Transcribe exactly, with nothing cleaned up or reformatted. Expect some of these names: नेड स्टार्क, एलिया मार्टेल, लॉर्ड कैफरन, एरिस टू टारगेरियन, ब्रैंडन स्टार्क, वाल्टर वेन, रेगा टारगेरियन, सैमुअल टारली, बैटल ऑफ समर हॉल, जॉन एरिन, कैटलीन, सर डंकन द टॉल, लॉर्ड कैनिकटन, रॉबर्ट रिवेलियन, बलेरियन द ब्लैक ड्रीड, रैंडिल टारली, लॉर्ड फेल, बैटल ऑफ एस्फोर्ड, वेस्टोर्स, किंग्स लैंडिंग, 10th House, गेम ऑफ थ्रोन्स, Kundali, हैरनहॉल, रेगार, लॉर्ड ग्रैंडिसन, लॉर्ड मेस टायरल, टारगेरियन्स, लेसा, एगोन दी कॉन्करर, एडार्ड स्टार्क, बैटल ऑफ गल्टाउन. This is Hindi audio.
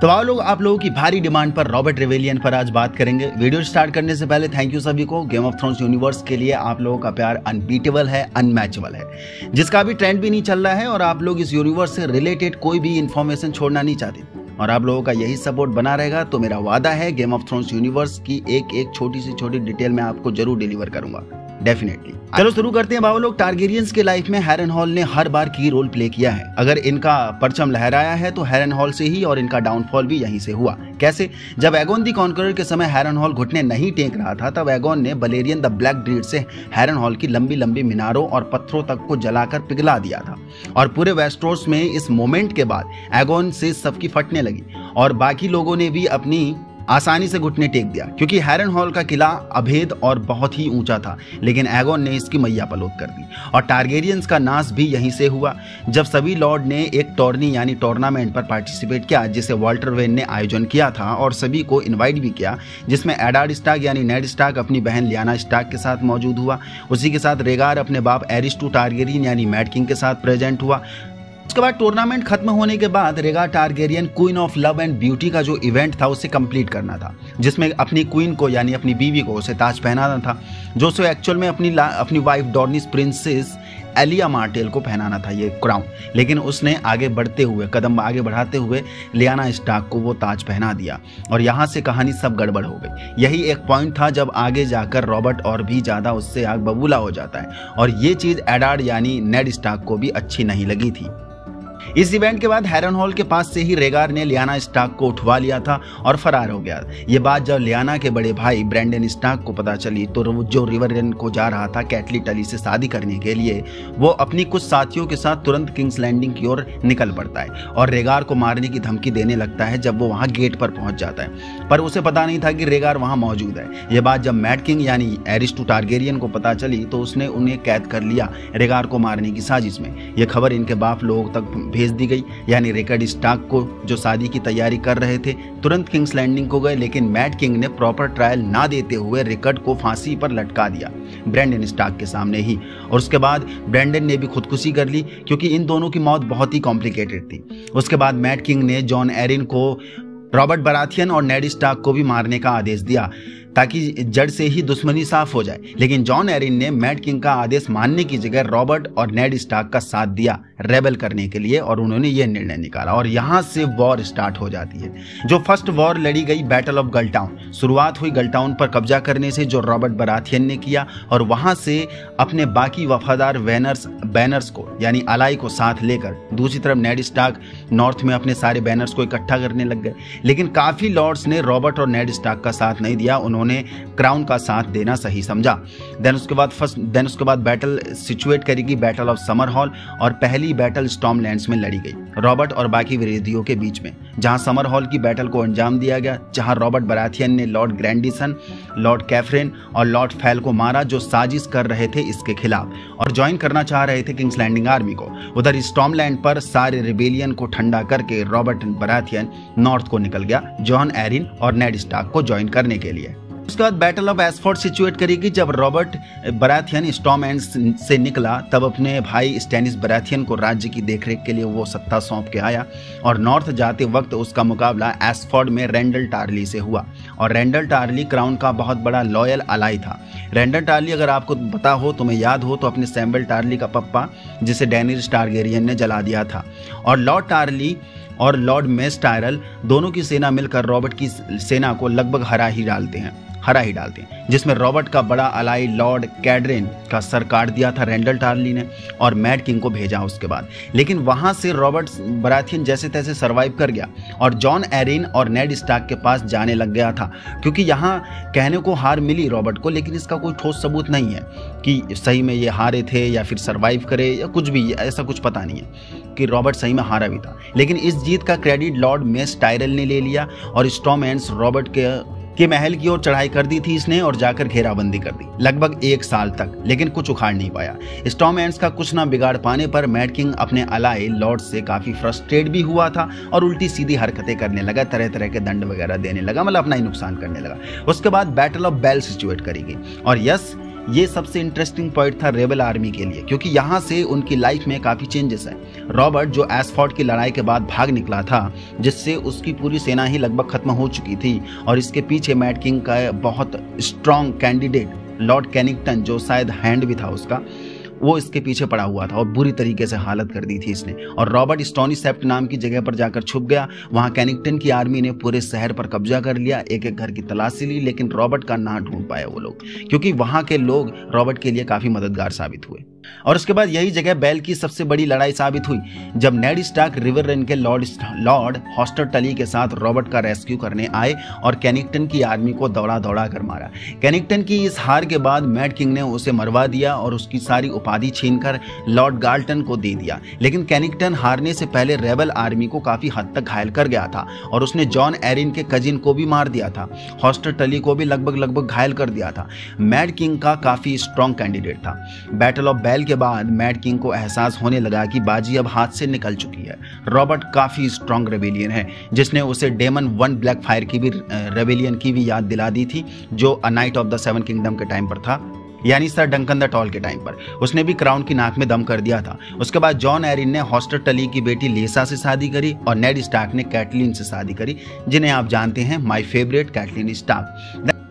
तो आओ लोग, आप लोगों की भारी डिमांड पर रॉबर्ट रिवेलियन पर आज बात करेंगे। वीडियो स्टार्ट करने से पहले थैंक यू सभी को। गेम ऑफ थ्रोन्स यूनिवर्स के लिए आप लोगों का प्यार अनबीटेबल है, अनमैचेबल है, जिसका अभी ट्रेंड भी नहीं चल रहा है। और आप लोग इस यूनिवर्स से रिलेटेड कोई भी इन्फॉर्मेशन छोड़ना नहीं चाहते और आप लोगों का यही सपोर्ट बना रहेगा तो मेरा वादा है गेम ऑफ थ्रोन्स यूनिवर्स की एक एक छोटी सी छोटी डिटेल मैं आपको जरूर डिलीवर करूंगा, डेफिनेटली। चलो शुरू करते हैं बाबा लोग। टारगेरियंस के लाइफ में हैरनहॉल ने हर बार की रोल प्ले किया है। अगर इनका परचम लहराया है तो हैरनहॉल से ही, और इनका डाउनफॉल भी यहीं से हुआ। कैसे? जब एगोन दी कॉन्करर के समय हैरनहॉल घुटने नहीं टेक रहा था तब एगोन ने बलेरियन द ब्लैक ड्रीड से हैरनहॉल की लंबी लंबी मीनारों और पत्थरों तक को जलाकर पिघला दिया था और पूरे वेस्टोर्स में इस मोमेंट के बाद एगोन से सबकी फटने लगी और बाकी लोगों ने भी अपनी आसानी से घुटने टेक दिया, क्योंकि हैरनहॉल का किला अभेद और बहुत ही ऊंचा था, लेकिन एगोन ने इसकी मैया पलोत कर दी। और टारगेरियंस का नाश भी यहीं से हुआ जब सभी लॉर्ड ने एक टोर्नी यानी टूर्नामेंट पर पार्टिसिपेट किया जिसे वाल्टर वेन ने आयोजन किया था और सभी को इन्वाइट भी किया, जिसमें एडार्ड स्टार्क यानी नेड स्टार्क अपनी बहन लियाना स्टार्क के साथ मौजूद हुआ। उसी के साथ रेगार अपने बाप एरिस टू टारगेरियन यानी मैड किंग के साथ प्रेजेंट हुआ। उसके बाद टूर्नामेंट खत्म होने के बाद रेगा टारगेरियन queen of love and beauty का जो इवेंट था उसे कंप्लीट करना था, जिसमें अपनी क्वीन को यानी अपनी बीवी को उसे ताज पहनाना था, जो उसे एक्चुअल में अपनी अपनी wife Dornish princess एलिया मार्टेल को पहनाना था ये क्राउन। लेकिन उसने आगे बढ़ते हुए कदम आगे बढ़ाते हुए लियाना स्टार्क को वो ताज पहना दिया और यहाँ से कहानी सब गड़बड़ हो गई। यही एक पॉइंट था जब आगे जाकर रॉबर्ट और भी ज़्यादा उससे आग बबूला हो जाता है और ये चीज़ एडार्ड यानी नेड स्टार्क को भी अच्छी नहीं लगी थी। इस इवेंट के बाद हैरनहॉल के पास से ही रेगार ने लियाना स्टार्क को उठवा लिया था और फरार हो गया। ये बात जब लियाना के बड़े भाई ब्रैंडन स्टार्क को पता चली तो जो रिवर रन को जा रहा था कैटलीन टली से शादी करने के लिए, वो अपनी कुछ साथियों के साथ तुरंत किंग्स लैंडिंग की ओर निकल पड़ता है और रेगार को मारने की धमकी देने लगता है जब वो वहाँ गेट पर पहुँच जाता है। पर उसे पता नहीं था कि रेगार वहाँ मौजूद है। यह बात जब मैड किंग यानी एरिस टू टारगेरियन को पता चली तो उसने उन्हें कैद कर लिया रेगार को मारने की साजिश में। यह खबर इनके बाप लोगों तक भेज दी गई यानी रिकार्ड स्टार्क को, जो शादी की तैयारी कर रहे थे, तुरंत किंग्स लैंडिंग को गए, लेकिन मैड किंग ने प्रॉपर ट्रायल ना देते हुए रिकार्ड को फांसी पर लटका दिया ब्रैंडन स्टार्क के सामने ही। और उसके बाद ब्रैंडन ने भी खुदकुशी कर ली क्योंकि इन दोनों की मौत बहुत ही कॉम्प्लिकेटेड थी। उसके बाद मैड किंग ने जॉन एरिन को, रॉबर्ट बाराथियन और नेड स्टार्क को भी मारने का आदेश दिया ताकि जड़ से ही दुश्मनी साफ हो जाए, लेकिन जॉन एरिन ने मैड किंग का आदेश मानने की जगह रॉबर्ट और नेड स्टार्क का साथ दिया रेबल करने के लिए और उन्होंने यह निर्णय निकाला और यहाँ से वॉर स्टार्ट हो जाती है। जो फर्स्ट वॉर लड़ी गई बैटल ऑफ गल्टाउन, शुरुआत हुई गल्टाउन पर कब्जा करने से जो रॉबर्ट बाराथियन ने किया और वहाँ से अपने बाकी वफादार बैनर्स बैनर्स को यानी अलाई को साथ लेकर। दूसरी तरफ नेड स्टार्क नॉर्थ में अपने सारे बैनर्स को इकट्ठा करने लग गए, लेकिन काफ़ी लॉर्ड्स ने रॉबर्ट और नेड स्टार्क का साथ नहीं दिया, उन्होंने क्राउन का साथ देना सही समझा। देन उसके बाद फर्स्ट देन उसके बाद बैटल सिचुएट करेगी बैटल ऑफ समर हॉल और पहली बैटल स्टॉर्मलैंड्स में लड़ी गई रॉबर्ट और बाकी विरोधियों के बीच में, जहां समर हॉल की बैटल को अंजाम दिया गया, जहां रॉबर्ट बाराथियन ने लॉर्ड ग्रैंडिसन, लॉर्ड कैफरन और लॉर्ड फेल को मारा जो साजिश कर रहे थे इसके खिलाफ और ज्वाइन करना चाह रहे थे किंग्स लैंडिंग आर्मी को। उधर स्टॉर्मलैंड पर सारे रिबेलियन को ठंडा करके रॉबर्ट बाराथियन नॉर्थ को निकल गया जॉन एरिन और नेड स्टार्क को ज्वाइन करने के लिए। उसके बाद बैटल ऑफ एस्फोर्ड सिचुएट करेगी। जब रॉबर्ट बाराथियन स्टॉर्म एंड से निकला तब अपने भाई स्टेनिस बाराथियन को राज्य की देखरेख के लिए वो सत्ता सौंप के आया और नॉर्थ जाते वक्त उसका मुकाबला एस्फोर्ड में रैंडिल टारली से हुआ और रैंडिल टारली क्राउन का बहुत बड़ा लॉयल अलाई था। रैंडिल टारली, अगर आपको पता हो, तुम्हें याद हो तो अपने सैमुअल टारली का पप्पा, जिसे डेनिस टारगेरियन ने जला दिया था, और लॉर्ड टारली और लॉर्ड मेस टायरल दोनों की सेना मिलकर रॉबर्ट की सेना को लगभग हरा ही डालते हैं हरा ही डालते हैं जिसमें रॉबर्ट का बड़ा अलाई लॉर्ड कैडरेन का सर काट दिया था रैंडिल टारली ने और मैड किंग को भेजा उसके बाद। लेकिन वहां से रॉबर्ट बाराथियन जैसे तैसे सर्वाइव कर गया और जॉन एरिन और नेड स्टार्क के पास जाने लग गया था, क्योंकि यहाँ कहने को हार मिली रॉबर्ट को, लेकिन इसका कोई ठोस सबूत नहीं है कि सही में ये हारे थे या फिर सर्वाइव करे या कुछ भी, ऐसा कुछ पता नहीं है कि रॉबर्ट सही में हारा भी था। लेकिन इस जीत का क्रेडिट लॉर्ड मेस टायरल ने ले लिया और स्टॉर्मलैंड्स रॉबर्ट के के महल की ओर चढ़ाई कर दी थी इसने और जाकर घेराबंदी कर दी लगभग एक साल तक, लेकिन कुछ उखाड़ नहीं पाया। स्टॉर्मलैंड्स का कुछ ना बिगाड़ पाने पर मैड किंग अपने अलाय लॉर्ड से काफ़ी फ्रस्ट्रेट भी हुआ था और उल्टी सीधी हरकतें करने लगा, तरह तरह के दंड वगैरह देने लगा, मतलब अपना ही नुकसान करने लगा। उसके बाद बैटल ऑफ बेल सिचुएट करेगी और यस ये सबसे इंटरेस्टिंग पॉइंट था रेबल आर्मी के लिए, क्योंकि यहाँ से उनकी लाइफ में काफ़ी चेंजेस हैं। रॉबर्ट जो एसफोर्ड की लड़ाई के बाद भाग निकला था, जिससे उसकी पूरी सेना ही लगभग खत्म हो चुकी थी, और इसके पीछे मैड किंग का बहुत स्ट्रांग कैंडिडेट लॉर्ड कैनिकटन, जो शायद हैंड भी था उसका, वो इसके पीछे पड़ा हुआ था और बुरी तरीके से हालत कर दी थी इसने। और रॉबर्ट स्टोनी सेप्ट नाम की जगह पर जाकर छुप गया। वहाँ कैनिकटन की आर्मी ने पूरे शहर पर कब्जा कर लिया, एक एक घर की तलाशी ली, लेकिन रॉबर्ट का ना ढूंढ पाए वो लोग, क्योंकि वहाँ के लोग रॉबर्ट के लिए काफ़ी मददगार साबित हुए। और उसके बाद यही जगह बैल की सबसे बड़ी लड़ाई साबित हुई, जब नेड स्टार्क रिवर रन के लॉर्ड लॉर्ड हॉस्टरटली के साथ रॉबर्ट का रेस्क्यू करने आए और कैनिकटन की आर्मी को दौड़ा दौड़ा कर मारा। कैनिकटन की इस हार के बाद मैड किंग ने उसे मरवा दिया और उसकी सारी उपाधि छीनकर लॉर्ड गाल्टन को दे दिया। लेकिन कैनिकटन हारने से पहले रेबल आर्मी को काफी हद तक घायल कर गया था, और उसने जॉन एरिन के कजिन को भी मार दिया था, हॉस्टरटली को भी लगभग लगभग घायल कर दिया था। मैड किंग का काफी स्ट्रांग कैंडिडेट था। बैटल ऑफ के बाद मैड किंग को एहसास होने लगा कि बाजी अब हाथ से निकल चुकी है। रॉबर्ट काफी स्ट्रांग रेबेलियन है, जिसने उसे डेमन वन ब्लैक फायर की भी रेबेलियन की भी याद दिला दी थी, जो a knight of the seven kingdom के टाइम पर था, यानी सर डंकन द टॉल के टाइम पर उसने भी क्राउन की नाक में दम कर दिया था। उसके बाद जॉन एरिन ने हॉस्टरटली की बेटी लेसा से शादी करी और नेड स्टार्क ने कैटलीन से शादी करी, जिन्हें आप जानते हैं, माई फेवरेट कैटलीन स्टार्क।